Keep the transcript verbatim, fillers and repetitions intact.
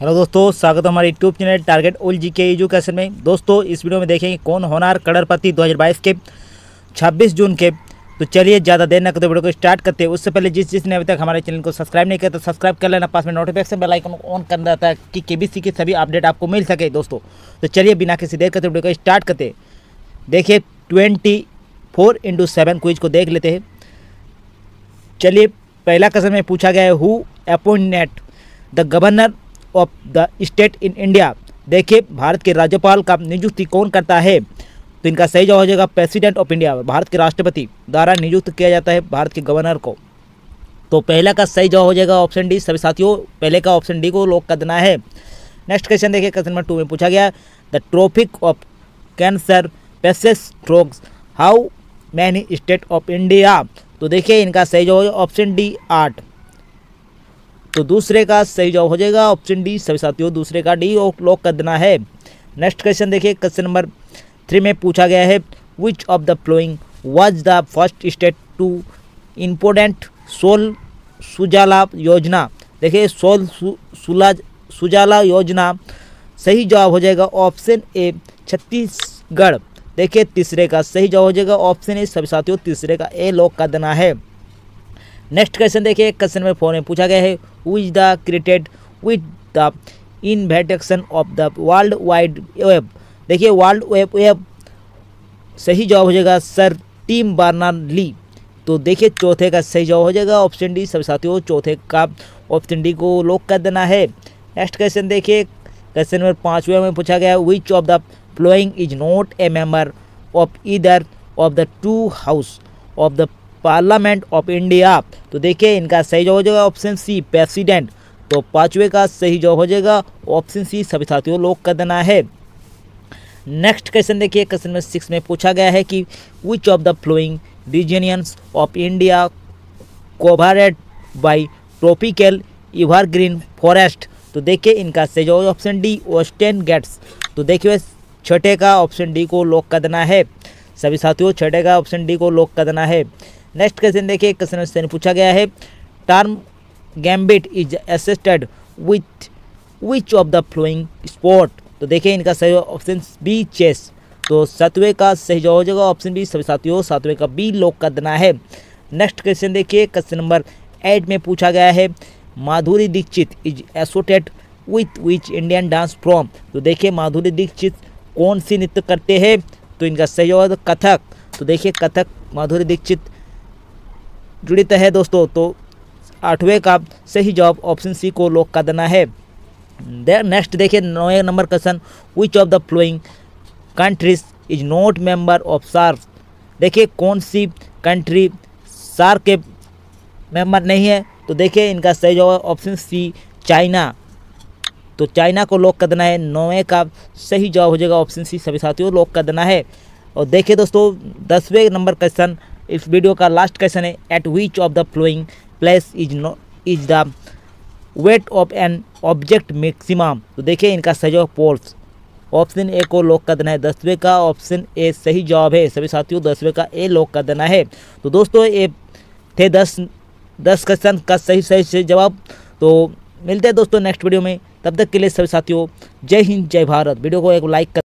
Hello दोस्तों, स्वागत है हमारे YouTube channel target all GK education में। दोस्तों इस वीडियो में देखेंगे कौन होनहार करोड़पति दो हज़ार बाईस के छब्बीस जून के। तो चलिए ज़्यादा देर न करते वीडियो को स्टार्ट करते हैं। उससे पहले जिस जिसने अभी तक हमारे चैनल को सब्सक्राइब नहीं किया तो सब्सक्राइब कर लेना, पास में नोटिफिकेशन बेल आइकन को ऑन करना रहता है कि केबीसी के सभी अपडेट आपको मिल सके। दोस्तों तो चलिए बिना किसी देर करते वीडियो को स्टार्ट करते। देखिए twenty four into seven quiz को देख लेते हैं। चलिए पहला क्वेश्चन में पूछा गया है who appointed the governor of the state in India. देखिए भारत के राज्यपाल का नियुक्ति कौन करता है, तो इनका सही जवाब हो जाएगा प्रेसिडेंट ऑफ इंडिया। भारत के राष्ट्रपति द्वारा नियुक्त किया जाता है भारत के गवर्नर को। तो पहला का सही जवाब हो जाएगा ऑप्शन डी। सभी साथियों पहले का ऑप्शन डी को लॉक कर देना है। नेक्स्ट क्वेश्चन देखिए, क्वेश्चन नंबर टू में पूछा गया the tropic of cancer passes strokes how many state of India. तो देखिए इनका सही जवाब ऑप्शन डी आठ। तो दूसरे का सही जवाब हो जाएगा ऑप्शन डी। सभी साथियों दूसरे का डी लॉक कर देना है। नेक्स्ट क्वेश्चन देखिए, क्वेश्चन नंबर थ्री में पूछा गया है which of the following was the first state to important soul Sujala योजना। देखिए सोल सुजाला योजना सही जवाब हो जाएगा ऑप्शन ए छत्तीसगढ़। देखिए तीसरे का सही जवाब हो जाएगा ऑप्शन ए। सभी साथियों तीसरे का ए लॉक कर देना है। नेक्स्ट क्वेश्चन देखिए, क्वेश्चन नंबर फोर में पूछा गया है which the created which the invention of the world wide web. देखिए वर्ल्ड वेब वेब सही जवाब हो जाएगा सर टिम बर्नर्स-ली। तो देखिए चौथे का सही जवाब हो जाएगा ऑप्शन डी। सभी साथियों चौथे का ऑप्शन डी को लॉक कर देना है। नेक्स्ट क्वेश्चन देखिए, क्वेश्चन नंबर पाँचवें में पूछा गया which of the following is not a member of either of the two house of the parliament of India. तो देखिए इनका सही जवाब हो जाएगा ऑप्शन सी प्रेसिडेंट। तो पांचवे का सही जवाब हो जाएगा ऑप्शन सी। सभी साथियों लॉक कर देना है। नेक्स्ट क्वेश्चन देखिए, क्वेश्चन नंबर सिक्स में पूछा गया है कि which of the following regions of India covered by tropical evergreen forest. तो देखिए इनका सही जवाब ऑप्शन डी वेस्टर्न घाट्स। तो देखिए छठे का ऑप्शन डी को लॉक कर देना है। सभी साथियों छठे का ऑप्शन डी को लॉक कर देना है। नेक्स्ट क्वेश्चन देखिए, क्वेश्चन नंबर सेवन पूछा गया है term gambit is assisted with which of the following sport. तो देखिए इनका सही ऑप्शन बी चेस। तो सातवें का सही जवाब हो जाएगा ऑप्शन बी। सभी साथियों सातवें का बी लॉक कर देना है। नेक्स्ट क्वेश्चन देखिए, क्वेश्चन नंबर एट में पूछा गया है Madhuri Dixit is associated with which Indian dance form. तो देखिए माधुरी दीक्षित कौन सी नृत्य करते हैं, तो इनका सही जवाब कथक। तो देखिए कथक माधुरी दीक्षित जुड़ित है दोस्तों। तो आठवें का सही जवाब ऑप्शन सी को लॉक कर देना है। नेक्स्ट देखिए नौवें number question which of the following countries is not member of SAARC. देखिए कौन सी कंट्री सार्क के मेंबर नहीं है, तो देखिए इनका सही जवाब ऑप्शन सी चाइना। तो चाइना को लॉक कर देना है। नौवें का सही जवाब हो जाएगा ऑप्शन सी। सभी साथियों लॉक कर देना है। और देखिए दोस्तों दसवें नंबर क्वेश्चन इस वीडियो का लास्ट क्वेश्चन है at which of the following place is no is the weight of an object maximum. तो देखिए इनका सही जवाब पोल्स। ऑप्शन ए को लॉक कर देना है। दसवें का ऑप्शन ए सही जवाब है। सभी साथियों दसवें का ए लॉक कर देना है। तो दोस्तों ये थे दस दस क्वेश्चन का सही सही सही जवाब। तो मिलते हैं दोस्तों नेक्स्ट वीडियो में, तब तक के लिए सभी साथियों जय हिंद जय भारत। वीडियो को एक लाइक कर